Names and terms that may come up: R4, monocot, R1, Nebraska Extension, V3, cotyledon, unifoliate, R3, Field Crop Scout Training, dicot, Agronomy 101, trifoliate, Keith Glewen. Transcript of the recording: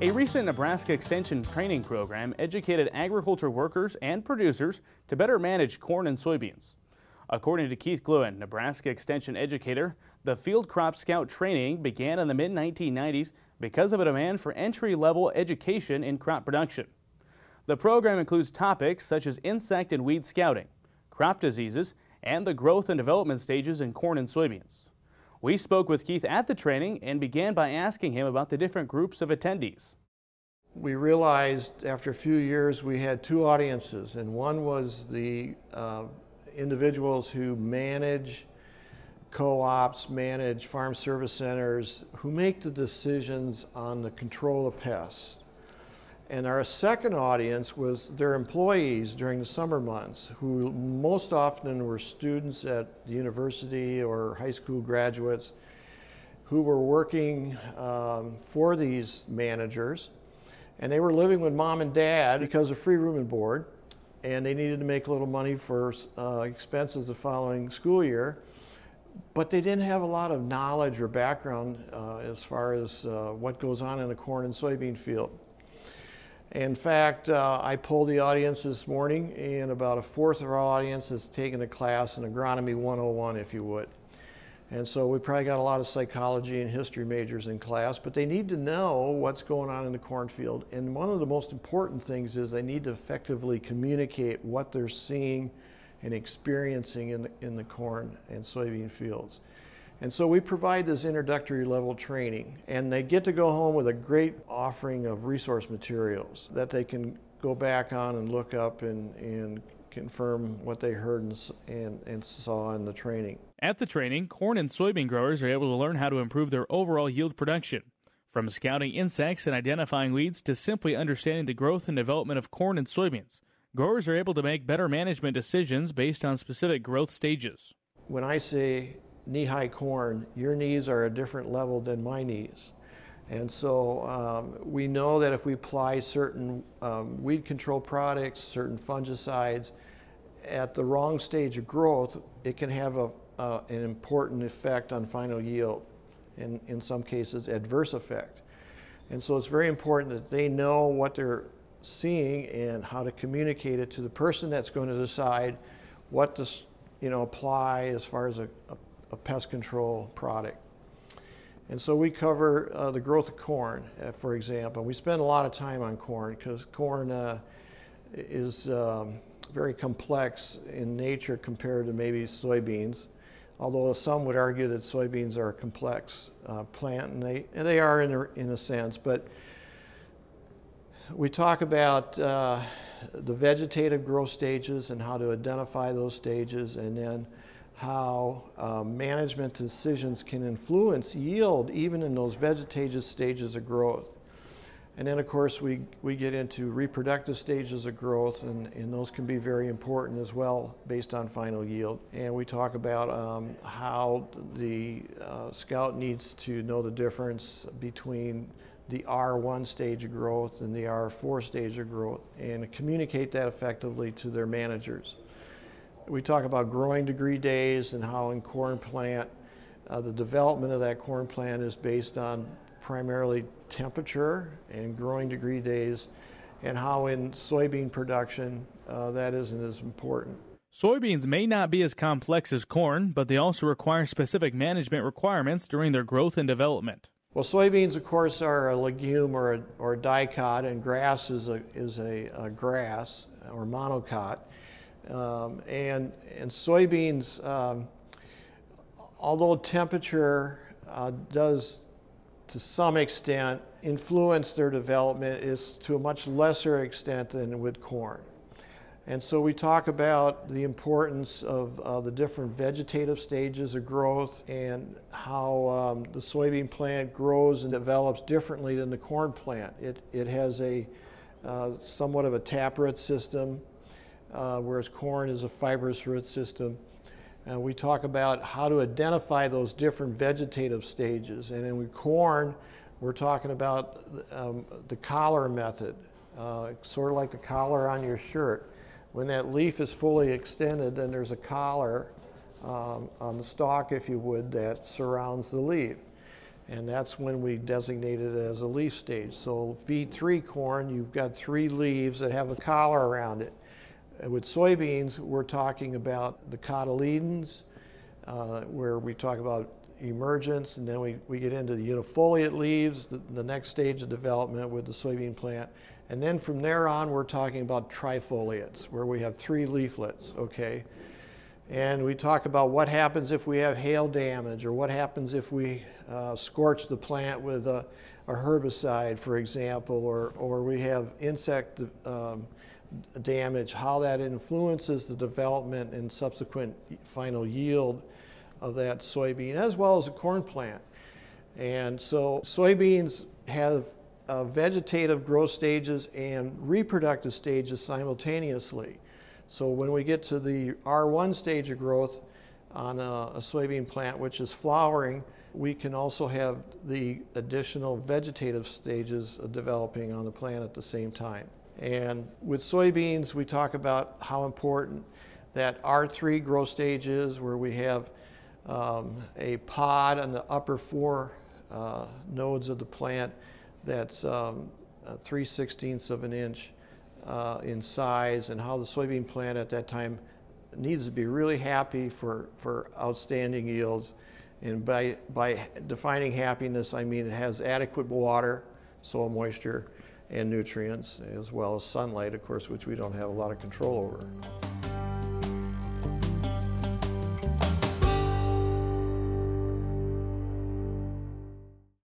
A recent Nebraska Extension training program educated agriculture workers and producers to better manage corn and soybeans. According to Keith Glewen, Nebraska Extension educator, the Field Crop Scout Training began in the mid-1990s because of a demand for entry-level education in crop production. The program includes topics such as insect and weed scouting, crop diseases, and the growth and development stages in corn and soybeans. We spoke with Keith at the training and began by asking him about the different groups of attendees. We realized after a few years we had two audiences, and one was the individuals who manage co-ops, manage farm service centers, who make the decisions on the control of pests. And our second audience was their employees during the summer months, who most often were students at the university or high school graduates who were working for these managers. And they were living with mom and dad because of free room and board, and they needed to make a little money for expenses the following school year. But they didn't have a lot of knowledge or background as far as what goes on in the corn and soybean field. In fact, I polled the audience this morning, and about a fourth of our audience has taken a class in Agronomy 101, if you would. And so we probably got a lot of psychology and history majors in class, but they need to know what's going on in the cornfield. And one of the most important things is they need to effectively communicate what they're seeing and experiencing in the corn and soybean fields. And so we provide this introductory level training, and they get to go home with a great offering of resource materials that they can go back on and look up and confirm what they heard and saw in the training. At the training, corn and soybean growers are able to learn how to improve their overall yield production. From scouting insects and identifying weeds to simply understanding the growth and development of corn and soybeans, growers are able to make better management decisions based on specific growth stages. When I say knee-high corn, your knees are a different level than my knees. And so we know that if we apply certain weed control products, certain fungicides, at the wrong stage of growth, it can have an important effect on final yield, and in some cases, adverse effect. And so it's very important that they know what they're seeing and how to communicate it to the person that's going to decide what to apply as far as a pest control product. And so we cover the growth of corn, for example. We spend a lot of time on corn because corn is very complex in nature compared to maybe soybeans, although some would argue that soybeans are a complex plant, and they are in a sense. But we talk about the vegetative growth stages and how to identify those stages, and then how management decisions can influence yield even in those vegetative stages of growth. And then of course we get into reproductive stages of growth, and those can be very important as well based on final yield. And we talk about how the scout needs to know the difference between the R1 stage of growth and the R4 stage of growth, and communicate that effectively to their managers. We talk about growing degree days and how in corn plant, the development of that corn plant is based on primarily temperature and growing degree days, and how in soybean production that isn't as important. Soybeans may not be as complex as corn, but they also require specific management requirements during their growth and development. Well, soybeans, of course, are a legume or a dicot, and grass is a grass or monocot. And soybeans, although temperature does to some extent influence their development, is to a much lesser extent than with corn. And so we talk about the importance of the different vegetative stages of growth, and how the soybean plant grows and develops differently than the corn plant. It has a somewhat of a taproot system, whereas corn is a fibrous root system. We talk about how to identify those different vegetative stages. And in corn, we're talking about the collar method, sort of like the collar on your shirt. When that leaf is fully extended, then there's a collar on the stalk, if you would, that surrounds the leaf. and that's when we designate it as a leaf stage. So V3 corn, you've got 3 leaves that have a collar around it. With soybeans, we're talking about the cotyledons, where we talk about emergence, and then we get into the unifoliate leaves, the next stage of development with the soybean plant. And then from there on, we're talking about trifoliates, where we have 3 leaflets, okay? And we talk about what happens if we have hail damage, or what happens if we scorch the plant with a herbicide, for example, or we have insect damage, how that influences the development and subsequent final yield of that soybean, as well as the corn plant. And so soybeans have vegetative growth stages and reproductive stages simultaneously. So when we get to the R1 stage of growth on a soybean plant, which is flowering, we can also have the additional vegetative stages developing on the plant at the same time. And with soybeans, we talk about how important that R3 growth stage is, where we have a pod on the upper 4 nodes of the plant that's 3/16 of an inch in size, and how the soybean plant at that time needs to be really happy for outstanding yields. And by defining happiness, I mean it has adequate water, soil moisture, and nutrients, as well as sunlight, of course, which we don't have a lot of control over.